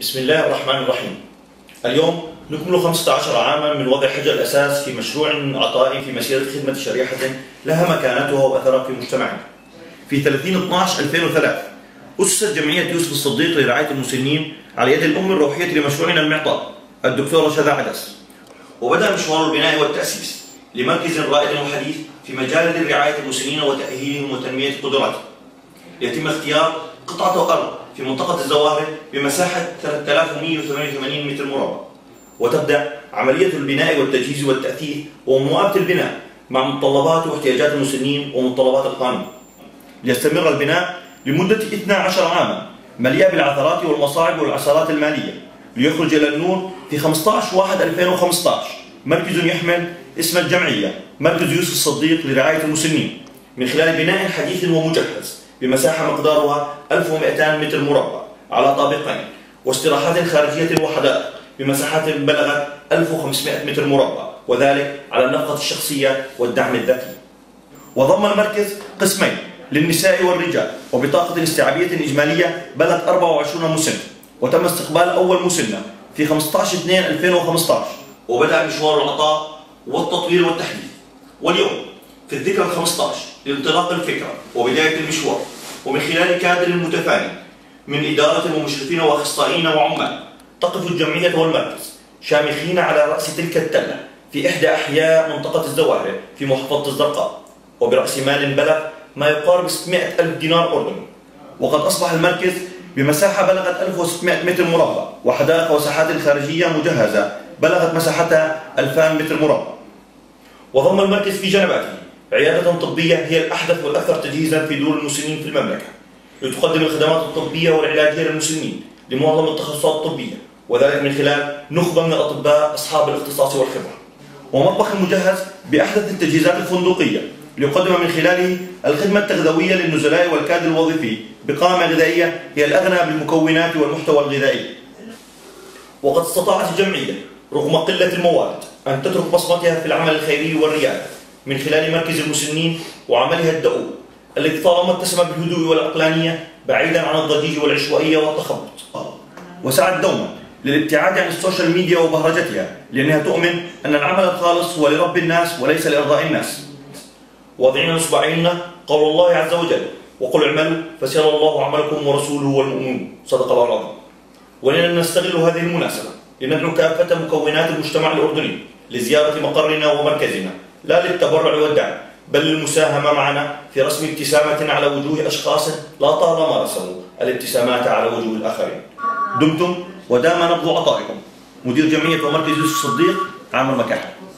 بسم الله الرحمن الرحيم. اليوم نكمل 15 عاما من وضع حجر الأساس في مشروع عطائي في مسيرة خدمة شريحة لها مكانتها وأثرها في مجتمعنا. في 30/12/2003 أسست جمعية يوسف الصديق لرعاية المسنين على يد الأم الروحية لمشروعنا المعطاء الدكتورة شذا عدس، وبدأ مشوار البناء والتأسيس لمركز رائد وحديث في مجال رعاية المسنين وتأهيلهم وتنمية قدراتهم. يتم اختيار قطعة أرض في منطقة الزواهره بمساحة 3188 متر مربع، وتبدأ عملية البناء والتجهيز والتأثيث ومواءبة البناء مع متطلبات واحتياجات المسنين ومتطلبات القانون. ليستمر البناء لمدة 12 عاما مليئة بالعثرات والمصاعب والعسارات المالية، ليخرج إلى النور في 15/1/2015 مركز يحمل اسم الجمعية مركز يوسف الصديق لرعاية المسنين، من خلال بناء حديث ومجهز بمساحة مقدارها 1200 متر مربع على طابقين، واستراحات خارجية وحدائق بمساحات بلغت 1500 متر مربع، وذلك على النفقة الشخصية والدعم الذاتي. وضم المركز قسمين للنساء والرجال وبطاقة استيعابية إجمالية بلغت 24 مسن، وتم استقبال أول مسنة في 15/2/2015، وبدأ مشوار العطاء والتطوير والتحديث. واليوم في الذكرى 15 لانطلاق الفكرة وبداية المشوار، ومن خلال كادر متفاني من إدارة ومشرفين وأخصائيين وعمال، تقف الجمعية والمركز شامخين على رأس تلك التلة في إحدى أحياء منطقة الزواهره في محافظة الزرقاء، وبرأس مال بلغ ما يقارب 600,000 دينار أردني. وقد أصبح المركز بمساحة بلغت 1600 متر مربع، وحدائق وساحات خارجية مجهزة بلغت مساحتها 2000 متر مربع. وضم المركز في جنباته عيادة طبية هي الأحدث والأكثر تجهيزا في دور المسنين في المملكة، لتقدم الخدمات الطبية والعلاجية للمسنين لمعظم التخصصات الطبية، وذلك من خلال نخبة من الأطباء أصحاب الاختصاص والخبرة. ومطبخ مجهز بأحدث التجهيزات الفندقية ليقدم من خلاله الخدمة التغذوية للنزلاء والكادر الوظيفي بقائمة غذائية هي الأغنى بالمكونات والمحتوى الغذائي. وقد استطاعت الجمعية رغم قلة الموارد أن تترك بصمتها في العمل الخيري والريادة من خلال مركز المسنين وعملها الدؤوب الذي طالما اتسم بالهدوء والعقلانية بعيدا عن الضجيج والعشوائية والتخبط. وسعت دوما للابتعاد عن السوشيال ميديا وبهرجتها، لأنها تؤمن أن العمل الخالص هو لرب الناس وليس لإرضاء الناس. واضعين إصبعينا قول الله عز وجل: وقل اعملوا فسيرى الله عملكم ورسوله والمؤمنون، صدق الله العظيم. ولنا نستغل هذه المناسبة لندعو كافة مكونات المجتمع الأردني لزيارة مقرنا ومركزنا، لا للتبرع والدعم بل للمساهمة معنا في رسم ابتسامة على وجوه أشخاص لا طالما رسموا الابتسامات على وجوه الآخرين. دمتم ودام نبض عطائكم. مدير جمعية ومركز يوسف الصديق عامر مكاح.